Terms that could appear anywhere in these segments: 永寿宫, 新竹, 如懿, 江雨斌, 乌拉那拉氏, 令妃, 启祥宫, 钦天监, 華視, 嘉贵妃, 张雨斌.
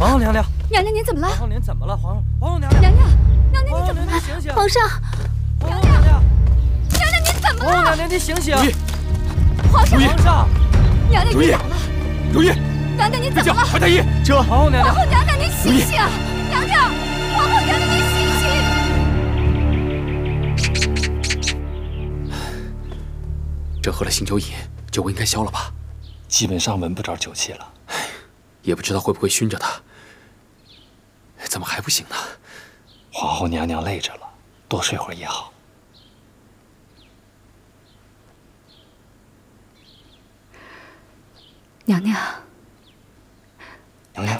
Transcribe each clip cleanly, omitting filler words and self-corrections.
皇后娘娘，娘娘您怎么了？皇后您怎么了？皇后娘娘，娘娘您怎么了？醒醒！皇上，娘娘，娘娘您怎么了？皇后娘娘您醒醒！皇上，皇上，娘娘您咋了？如懿，娘娘您怎么了？太医，这皇后娘娘，皇后娘娘您醒醒！娘娘，皇后娘娘您醒醒！ 这喝了醒酒饮，酒味应该消了吧？基本上闻不着酒气了，也不知道会不会熏着他。怎么还不醒呢？皇后娘娘累着了，多睡会儿也好。娘娘，娘娘，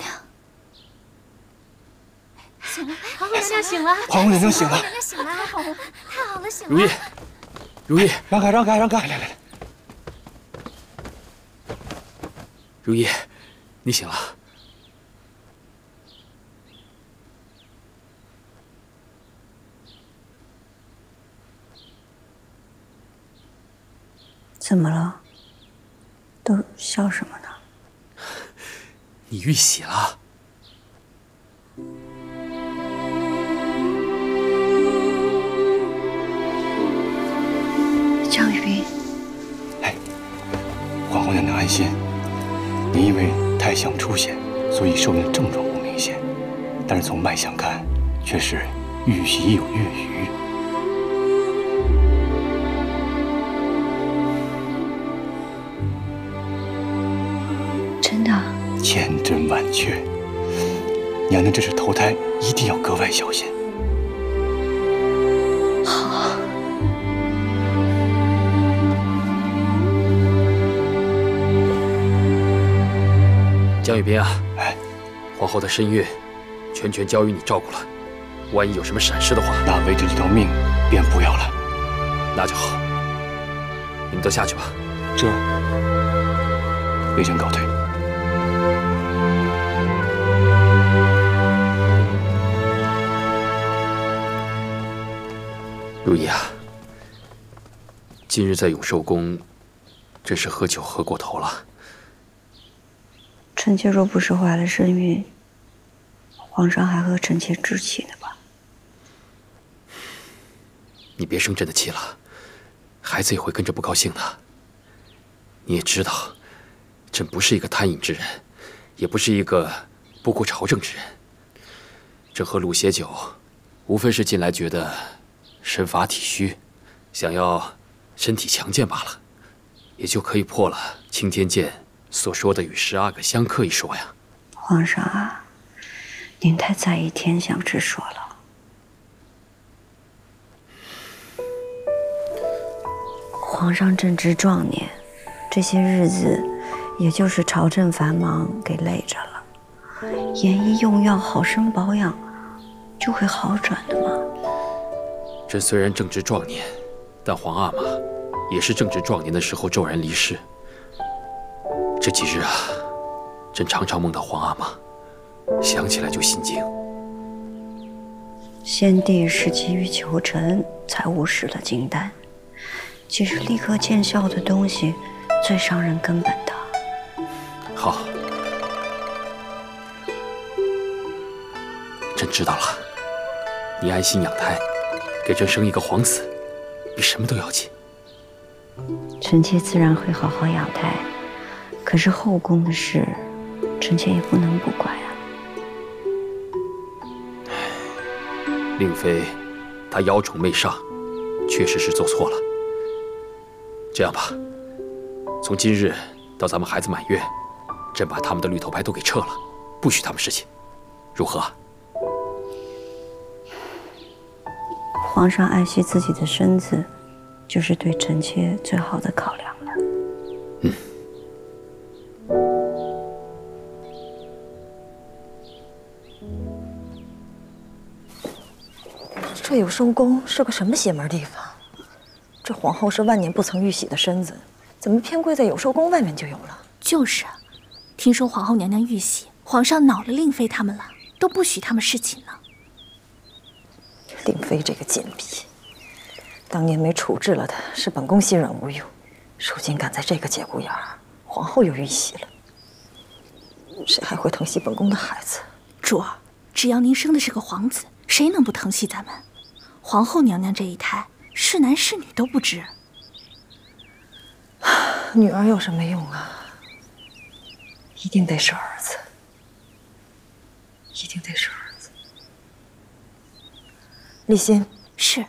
醒了！皇后娘娘醒了！皇后娘娘醒了！太好了，太好了，醒了！如懿。 如懿，让开，让开，让开！来，如懿，你醒了。怎么了？都笑什么呢？你遇喜了。 张雨斌，哎，皇后娘娘安心，您因为太象出血，所以受孕症状不明显，但是从脉象看，却是遇喜有月余。真的？千真万确。娘娘这是投胎，一定要格外小心。 江雨斌啊，哎，皇后的身孕，全交于你照顾了。万一有什么闪失的话，那为这几条命便不要了。那就好，你们都下去吧。这，微臣告退。如懿啊，近日在永寿宫，真是喝酒喝过头了。 臣妾若不是怀了身孕，皇上还和臣妾置气呢吧？你别生朕的气了，孩子也会跟着不高兴的。你也知道，朕不是一个贪饮之人，也不是一个不顾朝政之人。这喝鲁血酒，无非是近来觉得身乏体虚，想要身体强健罢了，也就可以破了青天剑。 所说的与十阿哥相克一说呀，皇上啊，您太在意天象之说了。皇上正值壮年，这些日子也就是朝政繁忙给累着了，研医用药、好生保养，就会好转的嘛。朕虽然正值壮年，但皇阿玛也是正值壮年的时候骤然离世。 这几日啊，朕常常梦到皇阿玛，想起来就心惊。先帝是急于求成，才误食了金丹。其实立刻见效的东西，最伤人根本的。好，朕知道了。你安心养胎，给朕生一个皇子，比什么都要紧。臣妾自然会好好养胎。 可是后宫的事，臣妾也不能不管啊。令妃，她妖宠媚上，确实是做错了。这样吧，从今日到咱们孩子满月，朕把他们的绿头牌都给撤了，不许他们侍寝，如何？皇上爱惜自己的身子，就是对臣妾最好的考量了。嗯。 这永寿宫是个什么邪门地方？这皇后是万年不曾遇喜的身子，怎么偏贵在永寿宫外面就有了？就是啊，听说皇后娘娘遇喜，皇上恼了令妃他们了，都不许他们侍寝了。令妃这个贱婢，当年没处置了她，是本宫心软无用，如今赶在这个节骨眼儿，皇后又遇喜了，谁还会疼惜本宫的孩子？主儿，只要您生的是个皇子，谁能不疼惜咱们？皇后娘娘这一胎，是男是女都不知。女儿有什么用啊？一定得是儿子，一定得是儿子。立心，是。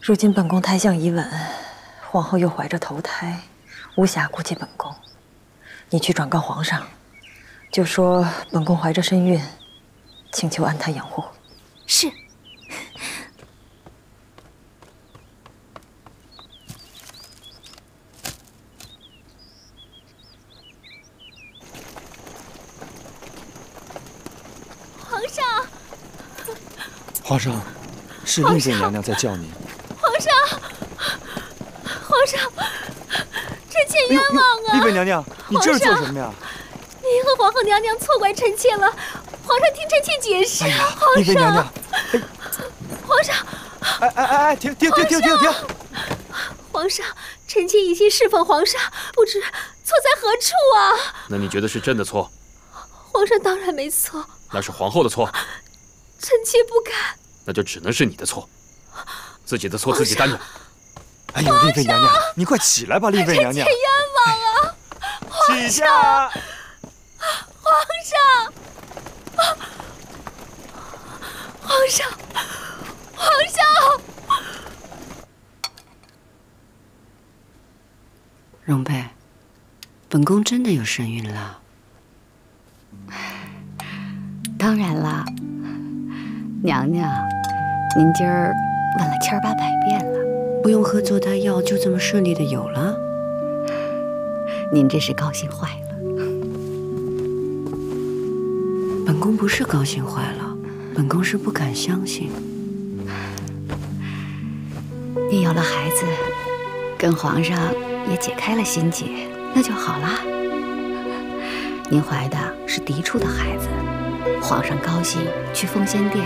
如今本宫胎象已稳，皇后又怀着头胎，无暇顾及本宫。你去转告皇上，就说本宫怀着身孕，请求安胎养护。是。 皇上，是令妃娘娘在叫您。皇上，皇上，臣妾冤枉啊！令妃娘娘，你这是做什么呀？您和皇后娘娘错怪臣妾了，皇上听臣妾解释。令妃娘娘，皇上，哎，停！皇上，臣妾一心侍奉皇上，不知错在何处啊？那你觉得是朕的错？皇上当然没错，那是皇后的错。臣妾不敢。 那就只能是你的错，自己的错自己担着。哎呦，令妃娘娘，你快起来吧，令妃娘娘！臣妾冤枉啊！起驾！皇上，皇上，皇上！容贝，本宫真的有身孕了。当然啦。 娘娘，您今儿问了千800遍了，不用喝坐胎药就这么顺利的有了，您真是高兴坏了。本宫不是高兴坏了，本宫是不敢相信。你有了孩子，跟皇上也解开了心结，那就好啦。您怀的是嫡出的孩子，皇上高兴，去奉先殿。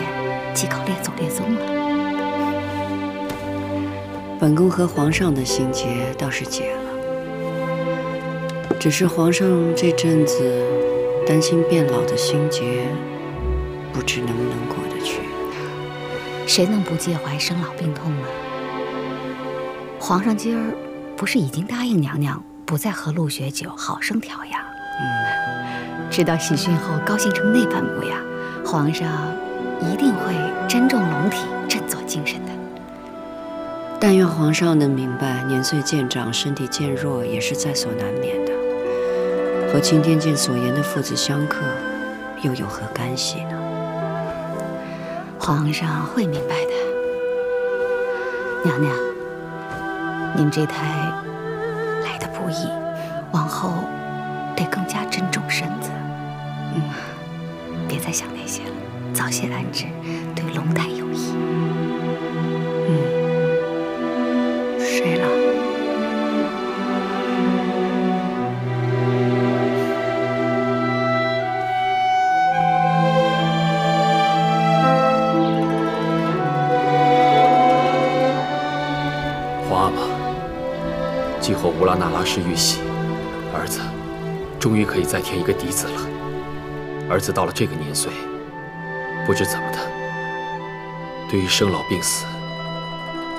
忌口列祖列宗了。本宫和皇上的心结倒是解了，只是皇上这阵子担心变老的心结，不知能不能过得去。谁能不介怀生老病痛啊？皇上今儿不是已经答应娘娘，不再和陆学久好生调养？知道喜讯后高兴成那般模样，皇上。 一定会珍重龙体，振作精神的。但愿皇上能明白，年岁渐长，身体渐弱也是在所难免的。和钦天监所言的父子相克，又有何干系呢？皇上会明白的。娘娘，您这胎来的不易，往后得更加珍重身子。别再想那些了。 早些安置，对龙胎有益。睡了。皇阿玛，继后乌拉那拉氏遇袭，儿子终于可以再添一个嫡子了。儿子到了这个年岁。 不知怎么的，对于生老病死，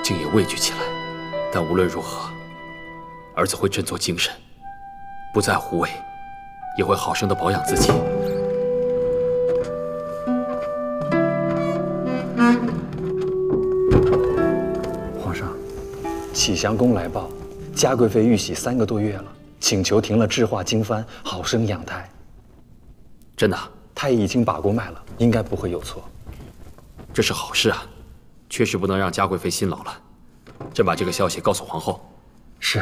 竟也畏惧起来。但无论如何，儿子会振作精神，不再胡为，也会好生的保养自己。皇上，启祥宫来报，嘉贵妃遇袭3个多月了，请求停了制化经幡，好生养胎。真的？ 太医已经把过脉了，应该不会有错。这是好事啊，确实不能让嘉贵妃辛劳了。朕把这个消息告诉皇后。是。